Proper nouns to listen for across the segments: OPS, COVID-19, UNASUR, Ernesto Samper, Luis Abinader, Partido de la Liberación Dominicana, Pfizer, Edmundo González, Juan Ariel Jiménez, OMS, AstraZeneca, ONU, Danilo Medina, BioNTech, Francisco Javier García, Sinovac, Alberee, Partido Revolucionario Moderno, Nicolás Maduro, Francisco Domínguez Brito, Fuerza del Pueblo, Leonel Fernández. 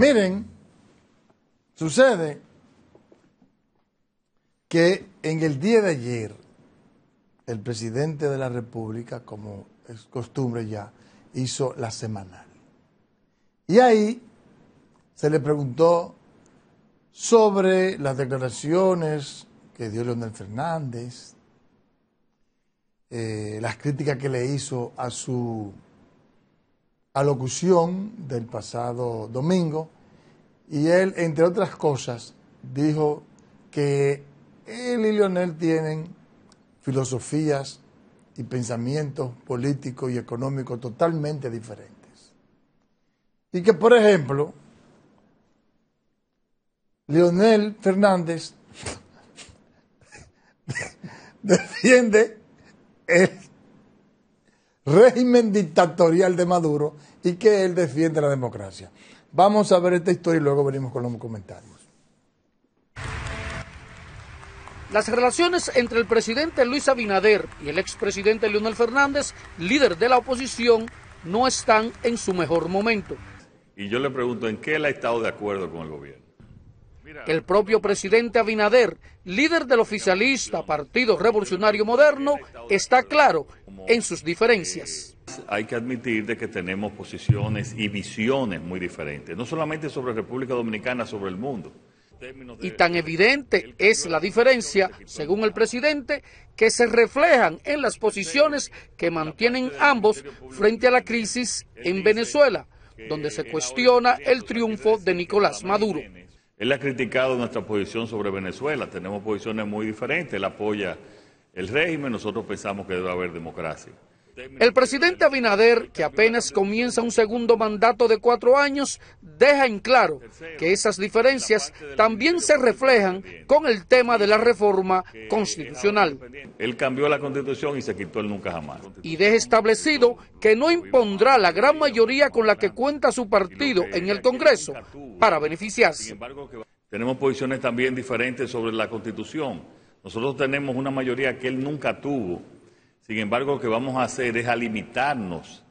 Miren, sucede que en el día de ayer, el presidente de la República, como es costumbre ya, hizo la semanal. Y ahí se le preguntó sobre las declaraciones que dio Leonel Fernández, las críticas que le hizo a su alocución del pasado domingo, y él, entre otras cosas, dijo que él y Leonel tienen filosofías y pensamientos políticos y económicos totalmente diferentes. Y que, por ejemplo, Leonel Fernández defiende el régimen dictatorial de Maduro y que él defiende la democracia. Vamos a ver esta historia y luego venimos con los comentarios. Las relaciones entre el presidente Luis Abinader y el expresidente Leonel Fernández, líder de la oposición, no están en su mejor momento. Y yo le pregunto, ¿en qué él ha estado de acuerdo con el gobierno? Que el propio presidente Abinader, líder del oficialista Partido Revolucionario Moderno, está claro en sus diferencias. Hay que admitir de que tenemos posiciones y visiones muy diferentes, no solamente sobre República Dominicana, sobre el mundo. Y tan evidente es la diferencia, según el presidente, que se reflejan en las posiciones que mantienen ambos frente a la crisis en Venezuela, donde se cuestiona el triunfo de Nicolás Maduro. Él ha criticado nuestra posición sobre Venezuela, tenemos posiciones muy diferentes, él apoya el régimen, nosotros pensamos que debe haber democracia. El presidente Abinader, que apenas comienza un segundo mandato de 4 años, deja en claro que esas diferencias también se reflejan con el tema de la reforma constitucional. Él cambió la Constitución y se quitó el nunca jamás. Y deja establecido que no impondrá la gran mayoría con la que cuenta su partido en el Congreso para beneficiarse. Tenemos posiciones también diferentes sobre la Constitución. Nosotros tenemos una mayoría que él nunca tuvo. Sin embargo, lo que vamos a hacer es a limitarnos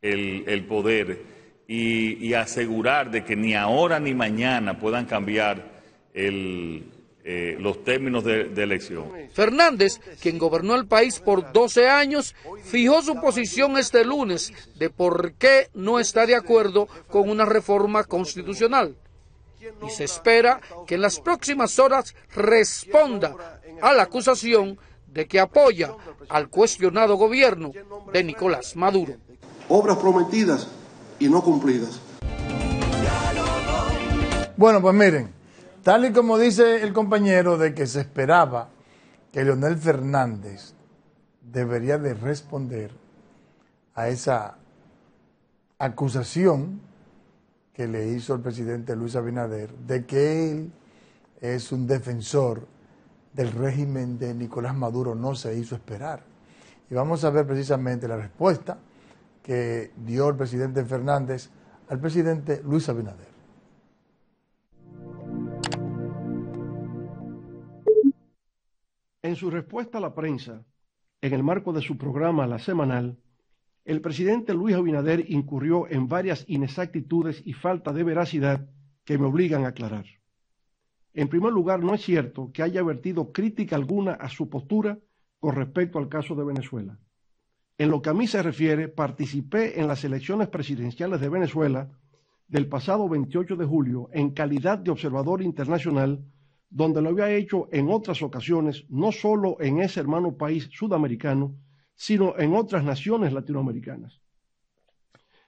el poder y asegurar de que ni ahora ni mañana puedan cambiar los términos de elección. Fernández, quien gobernó el país por 12 años, fijó su posición este lunes de por qué no está de acuerdo con una reforma constitucional. Y se espera que en las próximas horas responda a la acusación de que apoya al cuestionado gobierno de Nicolás Maduro. Obras prometidas y no cumplidas. Bueno, pues miren, tal y como dice el compañero de que se esperaba que Leonel Fernández debería de responder a esa acusación que le hizo el presidente Luis Abinader de que él es un defensor del régimen de Nicolás Maduro, no se hizo esperar. Y vamos a ver precisamente la respuesta que dio el presidente Fernández al presidente Luis Abinader. En su respuesta a la prensa, en el marco de su programa La Semanal, el presidente Luis Abinader incurrió en varias inexactitudes y falta de veracidad que me obligan a aclarar. En primer lugar, no es cierto que haya vertido crítica alguna a su postura con respecto al caso de Venezuela. En lo que a mí se refiere, participé en las elecciones presidenciales de Venezuela del pasado 28 de julio en calidad de observador internacional, donde lo había hecho en otras ocasiones, no solo en ese hermano país sudamericano, sino en otras naciones latinoamericanas.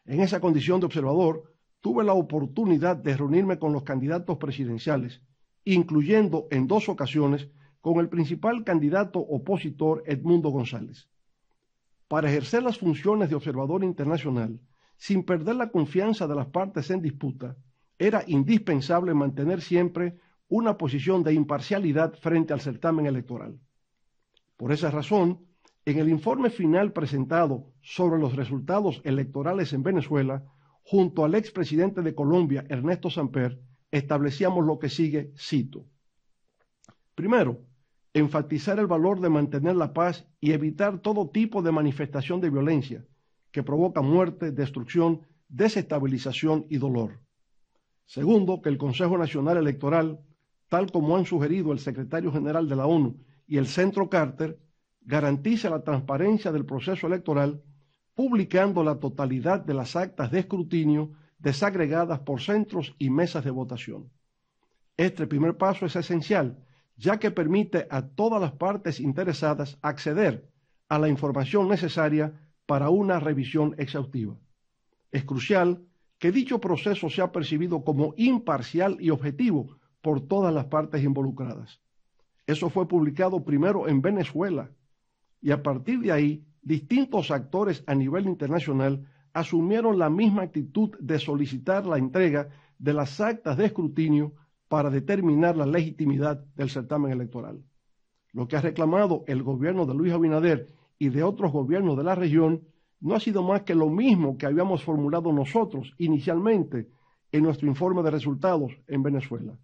En esa condición de observador, tuve la oportunidad de reunirme con los candidatos presidenciales, incluyendo en 2 ocasiones con el principal candidato opositor Edmundo González. Para ejercer las funciones de observador internacional, sin perder la confianza de las partes en disputa, era indispensable mantener siempre una posición de imparcialidad frente al certamen electoral. Por esa razón, en el informe final presentado sobre los resultados electorales en Venezuela, junto al expresidente de Colombia, Ernesto Samper, establecíamos lo que sigue, cito. Primero, enfatizar el valor de mantener la paz y evitar todo tipo de manifestación de violencia que provoca muerte, destrucción, desestabilización y dolor. Segundo, que el Consejo Nacional Electoral, tal como han sugerido el secretario general de la ONU y el Centro Carter, garantice la transparencia del proceso electoral, publicando la totalidad de las actas de escrutinio desagregadas por centros y mesas de votación. Este primer paso es esencial, ya que permite a todas las partes interesadas acceder a la información necesaria para una revisión exhaustiva. Es crucial que dicho proceso sea percibido como imparcial y objetivo por todas las partes involucradas. Eso fue publicado primero en Venezuela, y a partir de ahí, distintos actores a nivel internacional asumieron la misma actitud de solicitar la entrega de las actas de escrutinio para determinar la legitimidad del certamen electoral. Lo que ha reclamado el gobierno de Luis Abinader y de otros gobiernos de la región no ha sido más que lo mismo que habíamos formulado nosotros inicialmente en nuestro informe de resultados en Venezuela.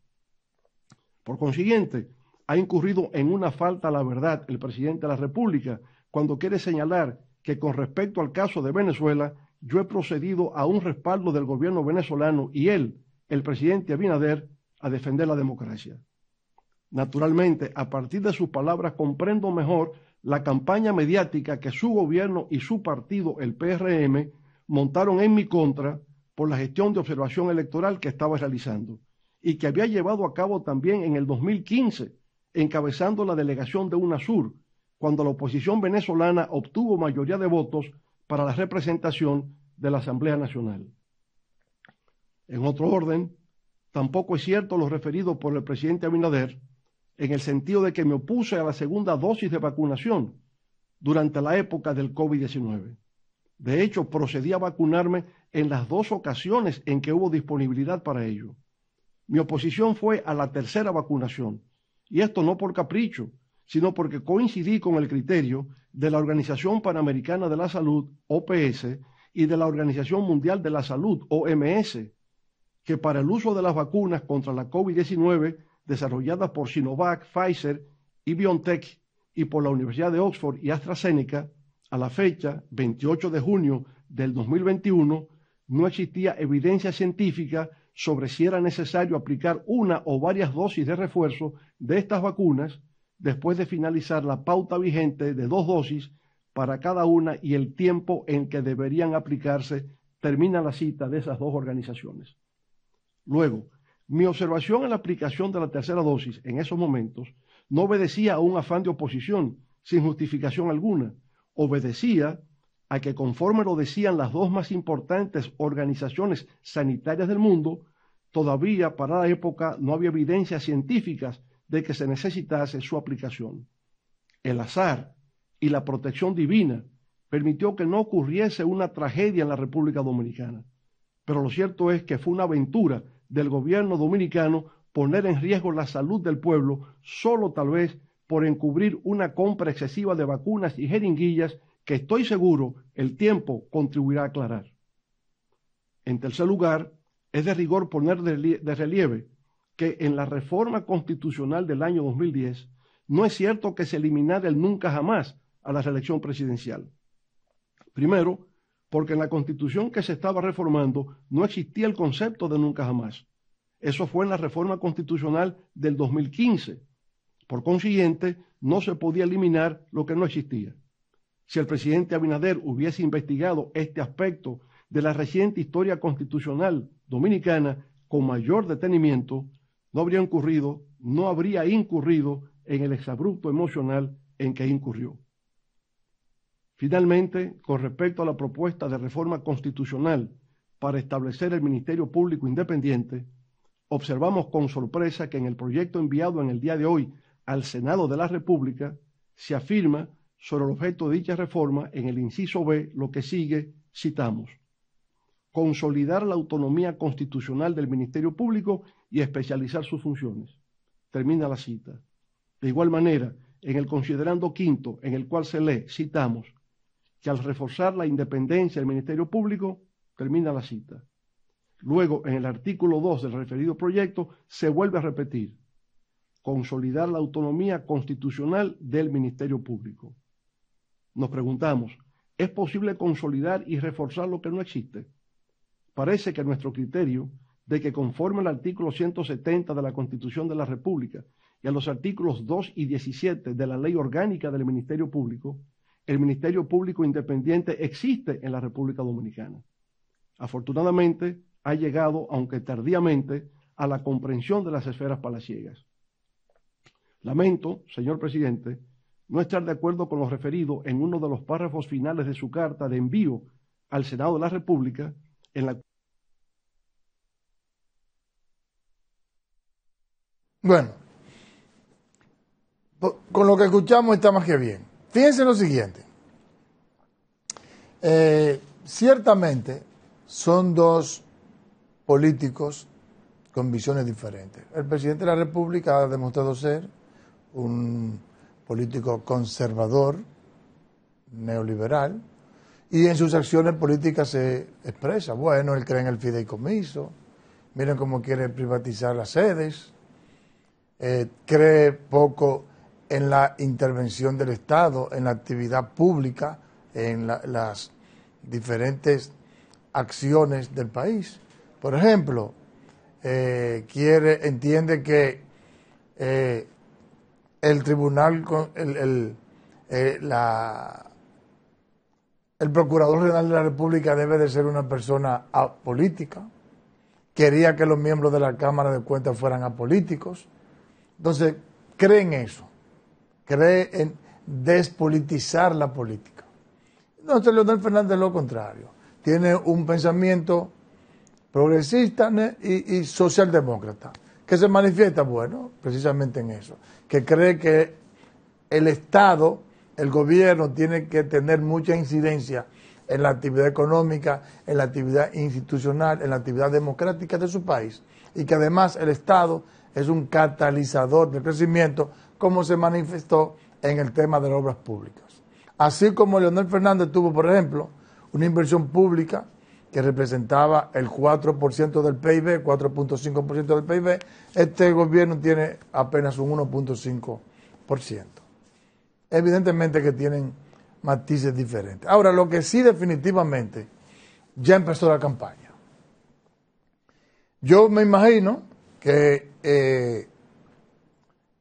Por consiguiente, ha incurrido en una falta a la verdad el presidente de la República cuando quiere señalar que con respecto al caso de Venezuela, yo he procedido a un respaldo del gobierno venezolano y él, el presidente Abinader, a defender la democracia. Naturalmente, a partir de sus palabras comprendo mejor la campaña mediática que su gobierno y su partido, el PRM, montaron en mi contra por la gestión de observación electoral que estaba realizando y que había llevado a cabo también en el 2015, encabezando la delegación de UNASUR, cuando la oposición venezolana obtuvo mayoría de votos para la representación de la Asamblea Nacional. En otro orden, tampoco es cierto lo referido por el presidente Abinader, en el sentido de que me opuse a la segunda dosis de vacunación durante la época del COVID-19. De hecho, procedí a vacunarme en las dos ocasiones en que hubo disponibilidad para ello. Mi oposición fue a la tercera vacunación, y esto no por capricho, sino porque coincidí con el criterio de la Organización Panamericana de la Salud, OPS, y de la Organización Mundial de la Salud, OMS, que para el uso de las vacunas contra la COVID-19 desarrolladas por Sinovac, Pfizer y BioNTech y por la Universidad de Oxford y AstraZeneca, a la fecha, 28 de junio del 2021, no existía evidencia científica sobre si era necesario aplicar una o varias dosis de refuerzo de estas vacunas después de finalizar la pauta vigente de 2 dosis para cada una y el tiempo en que deberían aplicarse, termina la cita de esas 2 organizaciones. Luego, mi observación en la aplicación de la tercera dosis en esos momentos no obedecía a un afán de oposición sin justificación alguna, obedecía a que conforme lo decían las 2 más importantes organizaciones sanitarias del mundo, todavía para la época no había evidencias científicas de que se necesitase su aplicación. El azar y la protección divina permitió que no ocurriese una tragedia en la República Dominicana, pero lo cierto es que fue una aventura del gobierno dominicano poner en riesgo la salud del pueblo, solo tal vez por encubrir una compra excesiva de vacunas y jeringuillas que estoy seguro el tiempo contribuirá a aclarar. En tercer lugar, es de rigor poner de relieve que en la reforma constitucional del año 2010 no es cierto que se eliminara el nunca jamás a la reelección presidencial. Primero, porque en la Constitución que se estaba reformando no existía el concepto de nunca jamás. Eso fue en la reforma constitucional del 2015. Por consiguiente, no se podía eliminar lo que no existía. Si el presidente Abinader hubiese investigado este aspecto de la reciente historia constitucional dominicana con mayor detenimiento, no habría incurrido en el exabrupto emocional en que incurrió. Finalmente, con respecto a la propuesta de reforma constitucional para establecer el Ministerio Público Independiente, observamos con sorpresa que en el proyecto enviado en el día de hoy al Senado de la República se afirma sobre el objeto de dicha reforma en el inciso B, lo que sigue, citamos: consolidar la autonomía constitucional del Ministerio Público y especializar sus funciones. Termina la cita. De igual manera, en el considerando quinto, en el cual se lee, citamos, que al reforzar la independencia del Ministerio Público, termina la cita. Luego, en el artículo 2 del referido proyecto, se vuelve a repetir, consolidar la autonomía constitucional del Ministerio Público. Nos preguntamos, ¿es posible consolidar y reforzar lo que no existe? Parece que nuestro criterio de que conforme al artículo 170 de la Constitución de la República y a los artículos 2 y 17 de la Ley Orgánica del Ministerio Público, el Ministerio Público Independiente existe en la República Dominicana. Afortunadamente, ha llegado, aunque tardíamente, a la comprensión de las esferas palaciegas. Lamento, señor presidente, no estar de acuerdo con lo referido en uno de los párrafos finales de su carta de envío al Senado de la República, en la... Bueno, con lo que escuchamos está más que bien. Fíjense lo siguiente. Ciertamente son dos políticos con visiones diferentes. El presidente de la República ha demostrado ser un político conservador, neoliberal, y en sus acciones políticas se expresa. Bueno, él cree en el fideicomiso, miren cómo quiere privatizar las sedes, cree poco en la intervención del Estado, en la actividad pública, en las diferentes acciones del país. Por ejemplo, entiende que el tribunal, el Procurador General de la República debe de ser una persona apolítica. Quería que los miembros de la Cámara de Cuentas fueran apolíticos. Entonces, cree en eso. Cree en despolitizar la política. Entonces, Leonel Fernández es lo contrario. Tiene un pensamiento progresista y socialdemócrata, que se manifiesta, bueno, precisamente en eso, que cree que el Estado, el gobierno, tiene que tener mucha incidencia en la actividad económica, en la actividad institucional, en la actividad democrática de su país, y que además el Estado es un catalizador del crecimiento, como se manifestó en el tema de las obras públicas. Así como Leonel Fernández tuvo, por ejemplo, una inversión pública que representaba el 4% del PIB, 4.5% del PIB, este gobierno tiene apenas un 1.5%. Evidentemente que tienen matices diferentes. Ahora, lo que sí definitivamente ya empezó la campaña. Yo me imagino que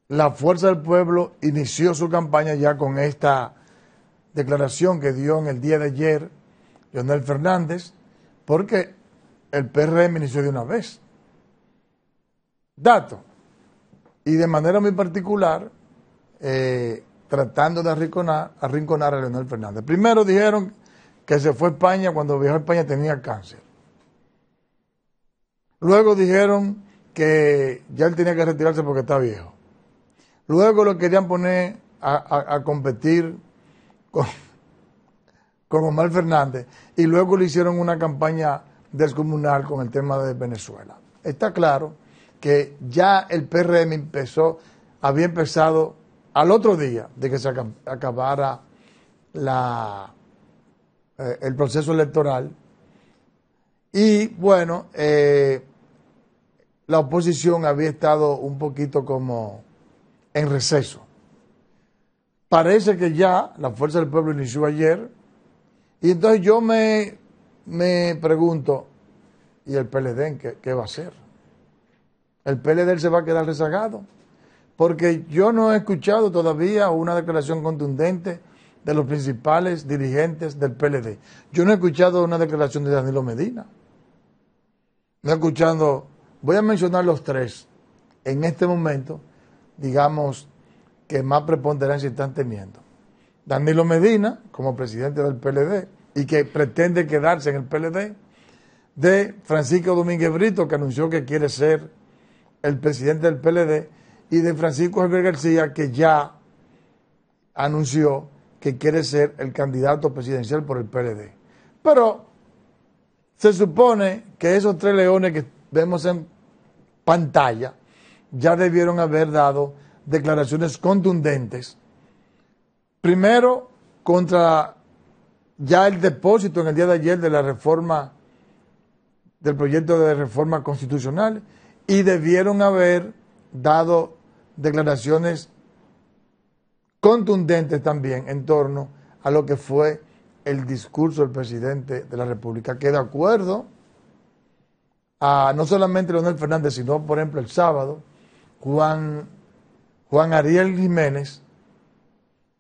la Fuerza del Pueblo inició su campaña ya con esta declaración que dio en el día de ayer Leonel Fernández, porque el PRM inició de una vez. Dato. Y de manera muy particular, tratando de arrinconar a Leonel Fernández. Primero dijeron que se fue a España, cuando viajó a España tenía cáncer. Luego dijeron que ya él tenía que retirarse porque está viejo. Luego lo querían poner a competir con Omar Fernández, y luego le hicieron una campaña descomunal con el tema de Venezuela. Está claro que ya el PRM había empezado al otro día de que se acabara el proceso electoral, y bueno, la oposición había estado un poquito como en receso. Parece que ya la Fuerza del Pueblo inició ayer. Y entonces yo me pregunto, ¿y el PLD qué va a hacer? ¿El PLD se va a quedar rezagado? Porque yo no he escuchado todavía una declaración contundente de los principales dirigentes del PLD. Yo no he escuchado una declaración de Danilo Medina. No he escuchado, voy a mencionar los tres en este momento, digamos, que más preponderancia están teniendo. Danilo Medina, como presidente del PLD, y que pretende quedarse en el PLD, de Francisco Domínguez Brito, que anunció que quiere ser el presidente del PLD, y de Francisco Javier García, que ya anunció que quiere ser el candidato presidencial por el PLD. Pero se supone que esos tres leones que vemos en pantalla ya debieron haber dado declaraciones contundentes. Primero, contra ya el depósito en el día de ayer de la reforma, del proyecto de reforma constitucional, y debieron haber dado declaraciones contundentes también en torno a lo que fue el discurso del presidente de la República, que de acuerdo a no solamente Leonel Fernández, sino, por ejemplo, el sábado, Juan Ariel Jiménez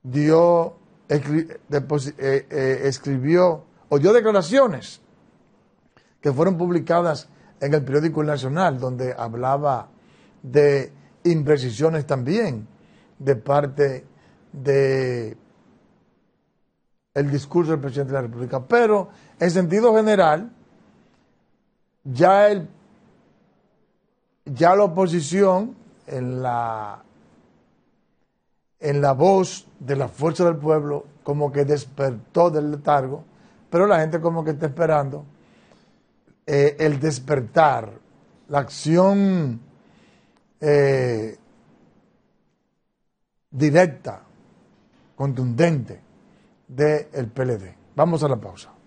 dio declaraciones que fueron publicadas en el periódico El Nacional, donde hablaba de imprecisiones también de parte de el discurso del presidente de la República. Pero en sentido general, ya la oposición en la voz de la Fuerza del Pueblo como que despertó del letargo, pero la gente como que está esperando el despertar, la acción directa, contundente del PLD. Vamos a la pausa.